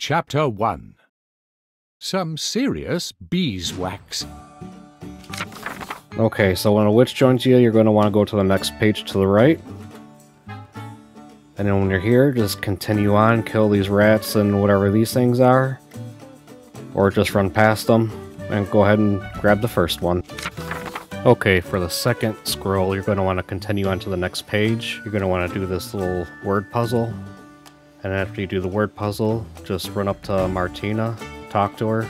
Chapter 1. Some serious beeswax. Okay, so when a witch joins you, you're going to want to go to the next page to the right. And then when you're here, just continue on, kill these rats and whatever these things are. Or just run past them and go ahead and grab the first one. Okay, for the second scroll, you're going to want to continue on to the next page. You're going to want to do this little word puzzle. And after you do the word puzzle, just run up to Martina, talk to her,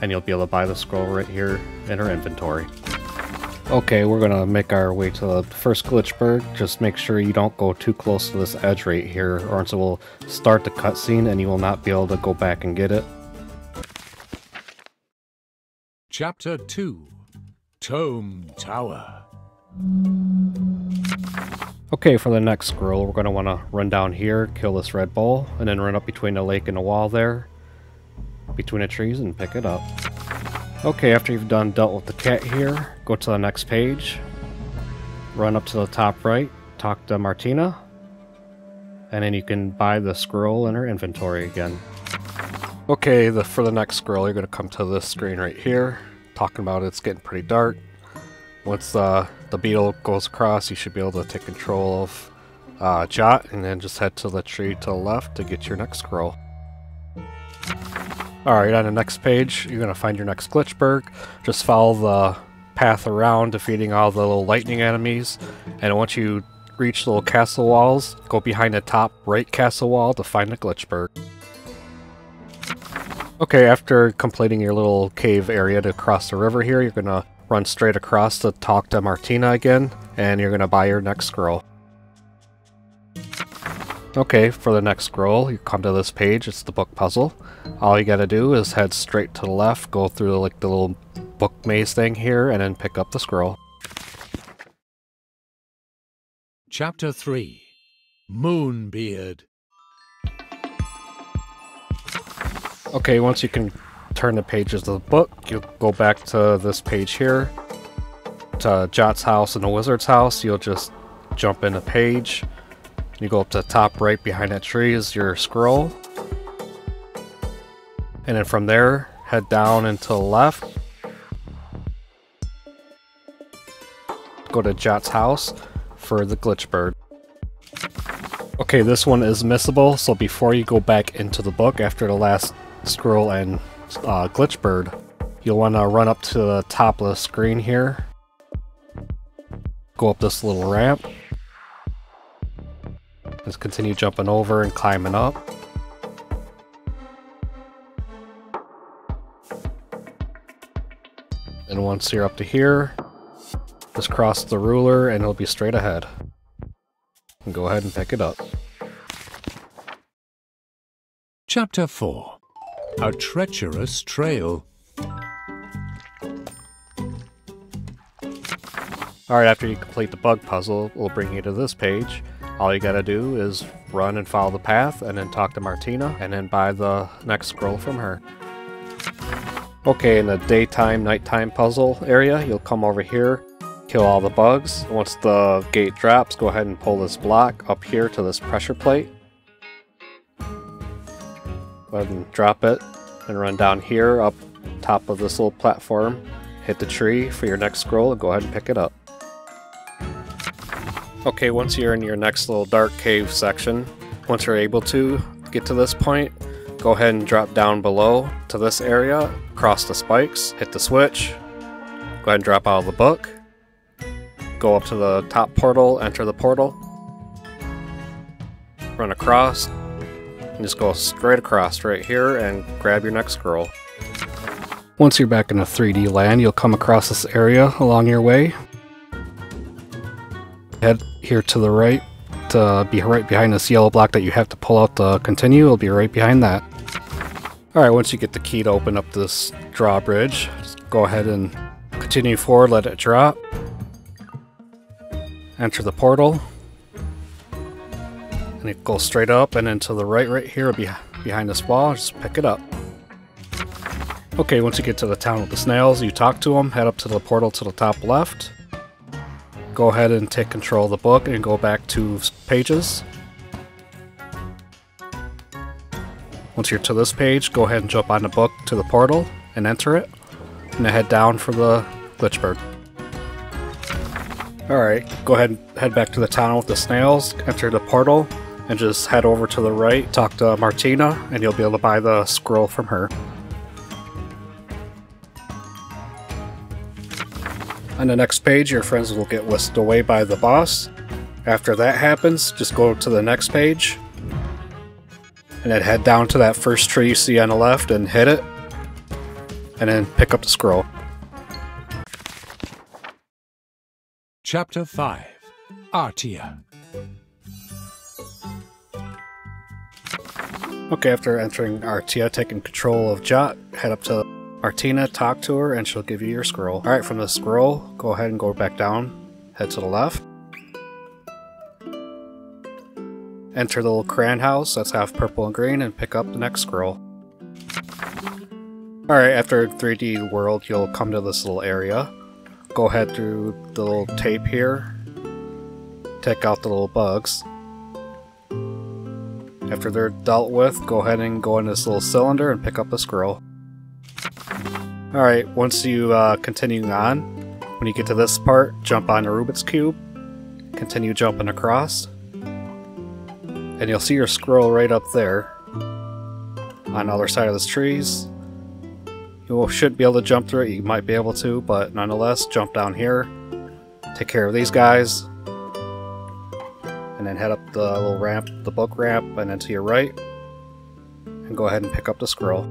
and you'll be able to buy the scroll right here in her inventory. Okay, we're gonna make our way to the first glitchbird. Just make sure you don't go too close to this edge right here, or else it will start the cutscene and you will not be able to go back and get it. Chapter 2. Tome Tower. Okay, for the next scroll, we're going to want to run down here, kill this red bull, and then run up between the lake and the wall there, between the trees, and pick it up. Okay, after you've dealt with the cat here, go to the next page, run up to the top right, talk to Martina, and then you can buy the scroll in her inventory again. Okay, for the next scroll, you're going to come to this screen right here, talking about it's getting pretty dark. Once the beetle goes across, you should be able to take control of Jot, and then just head to the tree to the left to get your next scroll. Alright, on the next page, you're going to find your next glitchbird. Just follow the path around, defeating all the little lightning enemies. And once you reach little castle walls, go behind the top right castle wall to find the glitchbird. Okay, after completing your little cave area to cross the river here, you're going to run straight across to talk to Martina again, and you're going to buy your next scroll. Okay, for the next scroll, you come to this page, it's the book puzzle. All you got to do is head straight to the left, go through like the little book maze thing here, and then pick up the scroll. Chapter 3. Moonbeard. Okay, once you can turn the pages of the book, you'll go back to this page here, to Jot's house and the wizard's house. You'll just jump in a page, you go up to the top right behind that tree is your scroll, and then from there head down and to the left, go to Jot's house for the glitchbird. Okay, this one is missable, so before you go back into the book after the last scroll and glitchbird, you'll want to run up to the top of the screen here, go up this little ramp, just continue jumping over and climbing up, and once you're up to here, just cross the ruler and it'll be straight ahead, and go ahead and pick it up. Chapter 4. A treacherous trail. Alright, after you complete the bug puzzle, we'll bring you to this page. All you gotta do is run and follow the path, and then talk to Martina, and then buy the next scroll from her. Okay, in the daytime, nighttime puzzle area, you'll come over here, kill all the bugs. Once the gate drops, go ahead and pull this block up here to this pressure plate. Go ahead and drop it and run down here up top of this little platform, hit the tree for your next scroll, and go ahead and pick it up. Okay, once you're in your next little dark cave section, once you're able to get to this point, go ahead and drop down below to this area, cross the spikes, hit the switch, go ahead and drop out of the book, go up to the top portal, enter the portal, run across, and just go straight across right here and grab your next scroll. Once you're back in a 3D land, you'll come across this area along your way. Head here to the right to be right behind this yellow block that you have to pull out to continue. It'll be right behind that. Alright, once you get the key to open up this drawbridge, just go ahead and continue forward, let it drop. Enter the portal. And it goes straight up and then to the right here behind this wall, just pick it up. Okay, once you get to the town with the snails, you talk to them, head up to the portal to the top left. Go ahead and take control of the book and go back to pages. Once you're to this page, go ahead and jump on the book to the portal and enter it, and then head down for the glitchbird. Alright, go ahead and head back to the town with the snails, enter the portal, and just head over to the right, talk to Martina, and you'll be able to buy the squirrel from her. On the next page, your friends will get whisked away by the boss. After that happens, just go to the next page, and then head down to that first tree you see on the left and hit it, and then pick up the squirrel. Chapter 5. Artia. Okay, after entering Artia, taking control of Jot, head up to Martina, talk to her, and she'll give you your squirrel. Alright, from the squirrel, go ahead and go back down, head to the left. Enter the little crayon house that's half purple and green, and pick up the next squirrel. Alright, after 3D world, you'll come to this little area. Go ahead through the little tape here, take out the little bugs. After they're dealt with, go ahead and go in this little cylinder and pick up the squirrel. Alright, once you continue on, when you get to this part, jump on the Rubik's Cube, continue jumping across, and you'll see your squirrel right up there on the other side of the trees. You shouldn't be able to jump through it, you might be able to, but nonetheless, jump down here, take care of these guys, and then head up the little ramp, the book ramp, and then to your right, and go ahead and pick up the squirrel.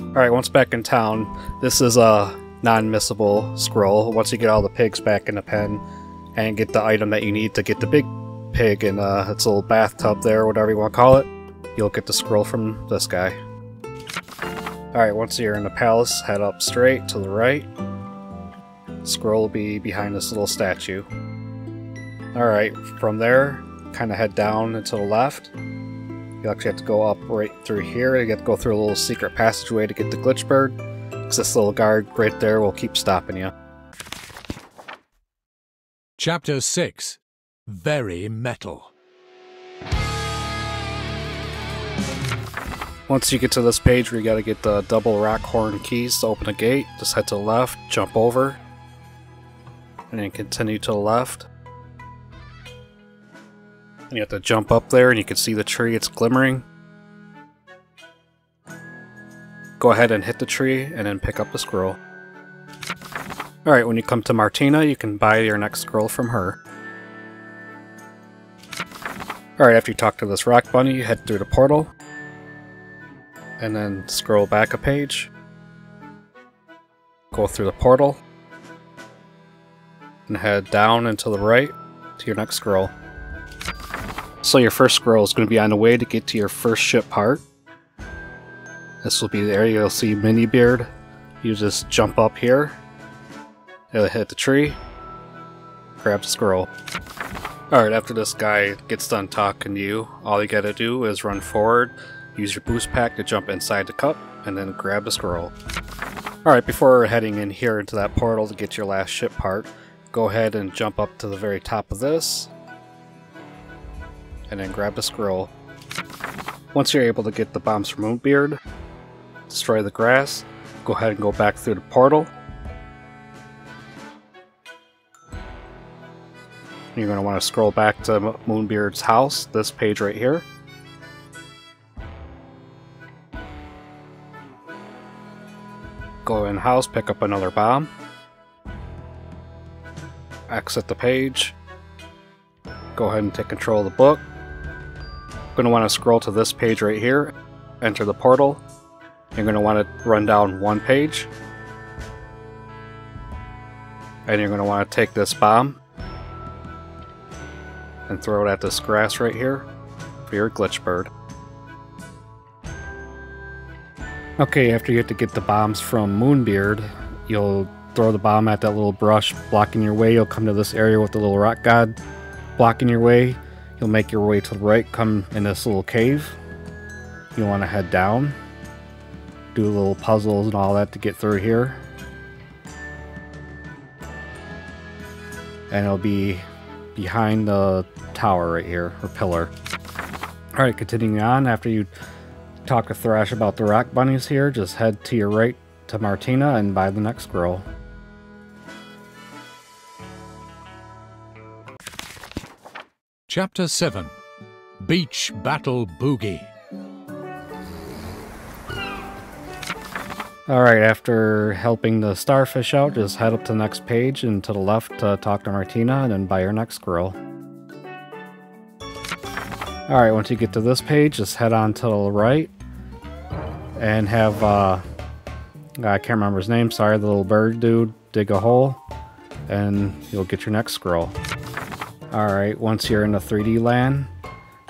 Alright, once back in town, this is a non-missable squirrel. Once you get all the pigs back in the pen, and get the item that you need to get the big pig in its little bathtub there, whatever you want to call it, you'll get the squirrel from this guy. Alright, once you're in the palace, head up straight to the right. Squirrel will be behind this little statue. Alright, from there, kind of head down and to the left. You actually have to go up right through here. You have to go through a little secret passageway to get the glitchbird, because this little guard right there will keep stopping you. Chapter 6. Very Metal. Once you get to this page where you gotta get the double rock horn keys to open a gate, just head to the left, jump over, and then continue to the left. And you have to jump up there, and you can see the tree, it's glimmering. Go ahead and hit the tree, and then pick up the squirrel. Alright, when you come to Martina, you can buy your next squirrel from her. Alright, after you talk to this rock bunny, you head through the portal, and then scroll back a page, go through the portal, and head down and to the right to your next scroll. So your first scroll is going to be on the way to get to your first ship part. This will be the area you'll see Minibeard. You just jump up here, it'll hit the tree, grab the scroll. Alright, after this guy gets done talking to you, all you gotta do is run forward, use your boost pack to jump inside the cup, and then grab the squirrel. Alright, before heading in here into that portal to get your last ship part, go ahead and jump up to the very top of this, and then grab the squirrel. Once you're able to get the bombs from Moonbeard, destroy the grass, go ahead and go back through the portal. You're going to want to scroll back to Moonbeard's house, this page right here. Go in house, pick up another bomb, exit the page, go ahead and take control of the book. You're going to want to scroll to this page right here, enter the portal, you're going to want to run down one page, and you're going to want to take this bomb and throw it at this grass right here for your glitchbird. Okay, after you have to get the bombs from Moonbeard, you'll throw the bomb at that little brush blocking your way. You'll come to this area with the little rock god blocking your way. You'll make your way to the right, come in this little cave. You'll want to head down, do little puzzles and all that to get through here. And it'll be behind the tower right here, or pillar. Alright, continuing on, after you talk to Thrash about the rock bunnies here, just head to your right to Martina and buy the next scroll. Chapter 7. Beach Battle Boogie. Alright, after helping the starfish out, just head up to the next page and to the left to talk to Martina and then buy your next squirrel. Alright, once you get to this page, just head on to the right and have, I can't remember his name, sorry, the little bird dude, dig a hole and you'll get your next squirrel. Alright, once you're in the 3D land,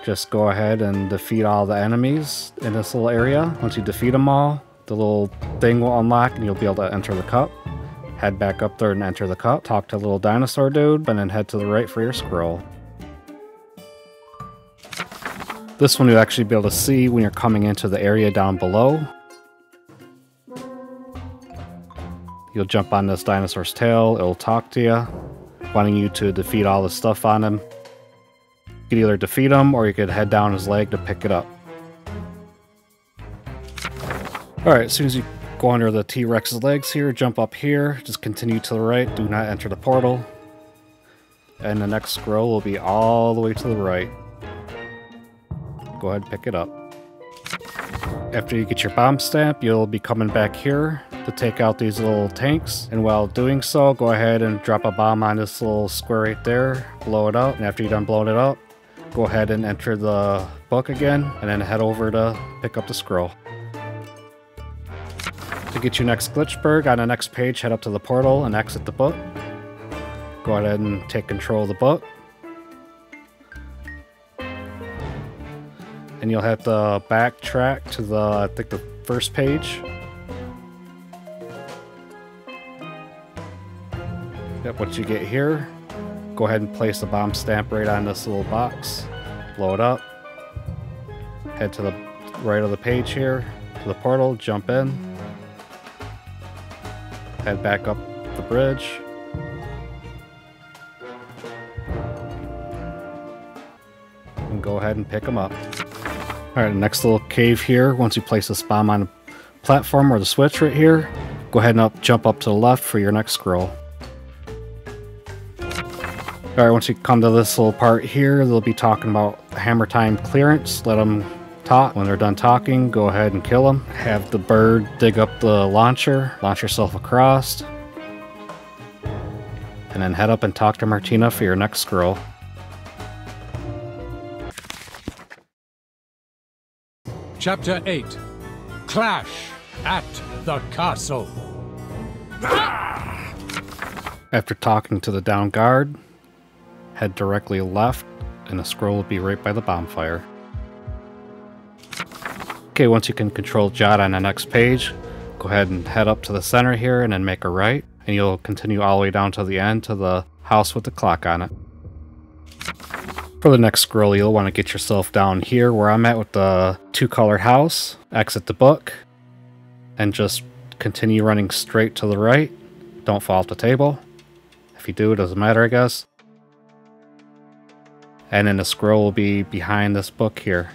just go ahead and defeat all the enemies in this little area. Once you defeat them all, the little thing will unlock and you'll be able to enter the cup. Head back up there and enter the cup. Talk to the little dinosaur dude and then head to the right for your scroll. This one you'll actually be able to see when you're coming into the area down below. You'll jump on this dinosaur's tail, it'll talk to you, wanting you to defeat all the stuff on him. You could either defeat him or you could head down his leg to pick it up. Alright, as soon as you go under the T-Rex's legs here, jump up here, just continue to the right, do not enter the portal. And the next scroll will be all the way to the right. Go ahead and pick it up. After you get your bomb stamp, you'll be coming back here to take out these little tanks. And while doing so, go ahead and drop a bomb on this little square right there, blow it up, and after you're done blowing it up, go ahead and enter the book again, and then head over to pick up the scroll. To get your next glitchbird, on the next page, head up to the portal and exit the book. Go ahead and take control of the book. And you'll have to backtrack to the, I think, the first page. Yep, once you get here, go ahead and place the bomb stamp right on this little box. Blow it up. Head to the right of the page here, to the portal, jump in. Head back up the bridge. And go ahead and pick them up. Alright, next little cave here. Once you place this bomb on the platform or the switch right here, go ahead and jump up to the left for your next scroll. Alright, once you come to this little part here, they'll be talking about hammer time clearance. Let them talk. When they're done talking, go ahead and kill them. Have the bird dig up the launcher, launch yourself across, and then head up and talk to Martina for your next scroll. Chapter 8. Clash at the Castle. After talking to the down guard, head directly left and the scroll will be right by the bonfire. Okay, once you can control Jot on the next page, go ahead and head up to the center here and then make a right, and you'll continue all the way down to the end to the house with the clock on it. For the next scroll, you'll want to get yourself down here where I'm at with the two-color house, exit the book, and just continue running straight to the right. Don't fall off the table. If you do, it doesn't matter, I guess. And then the scroll will be behind this book here.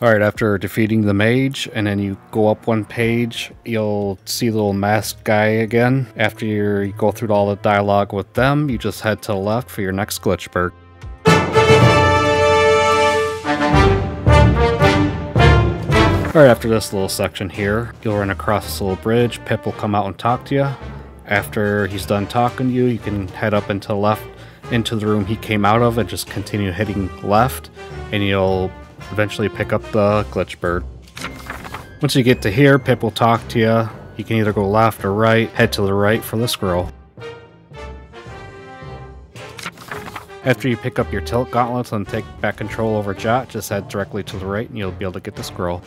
Alright, after defeating the mage, and then you go up one page, you'll see the little masked guy again. After you go through all the dialogue with them, you just head to the left for your next glitchbird. Alright, after this little section here, you'll run across this little bridge, Pip will come out and talk to you. After he's done talking to you, you can head up into the left, into the room he came out of, and just continue hitting left, and you'll eventually pick up the glitchbird. Once you get to here, Pip will talk to you. You can either go left or right. Head to the right for the squirrel. After you pick up your tilt gauntlets and take back control over Jot, just head directly to the right and you'll be able to get the squirrel.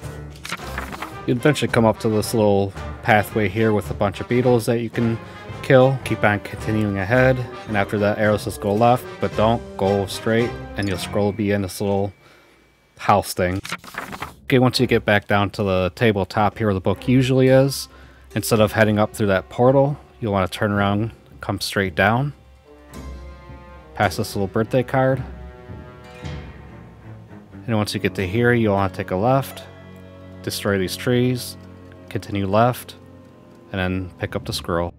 You'll eventually come up to this little pathway here with a bunch of beetles that you can kill. Keep on continuing ahead, and after that arrow says go left, but don't, go straight, and your scroll will be in this little house thing. Okay, once you get back down to the tabletop here where the book usually is, instead of heading up through that portal, you'll want to turn around, come straight down, pass this little birthday card, And once you get to here, you'll want to take a left, destroy these trees, continue left, and then pick up the squirrel.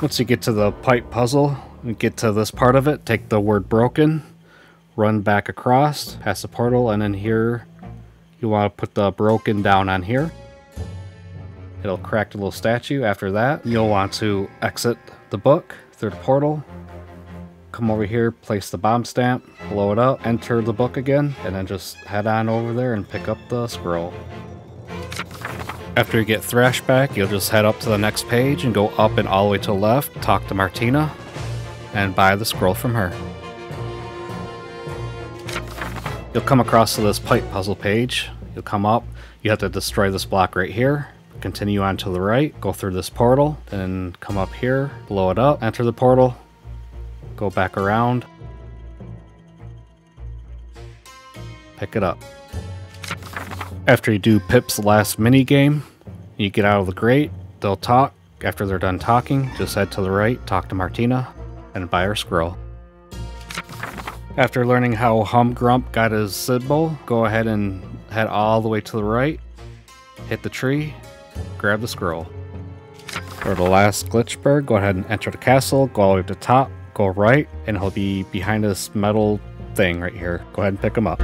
Once you get to the pipe puzzle and get to this part of it, take the word broken, run back across, past the portal, and then here you want to put the broken down on here. It'll crack the little statue. After that, you'll want to exit the book through the portal, come over here, place the bomb stamp, blow it up, enter the book again, and then just head on over there and pick up the scroll. After you get Thrash back, you'll just head up to the next page and go up and all the way to the left, talk to Martina, and buy the scroll from her. You'll come across to this pipe puzzle page. You'll come up, you have to destroy this block right here, continue on to the right, go through this portal, then come up here, blow it up, enter the portal, go back around, pick it up. After you do Pip's last mini game, you get out of the grate, they'll talk. After they're done talking, just head to the right, talk to Martina, and buy her squirrel. After learning how Humgrump got his symbol, go ahead and head all the way to the right, hit the tree, grab the squirrel. For the last glitchbird, go ahead and enter the castle, go all the way to the top, go right, and he'll be behind this metal thing right here. Go ahead and pick him up.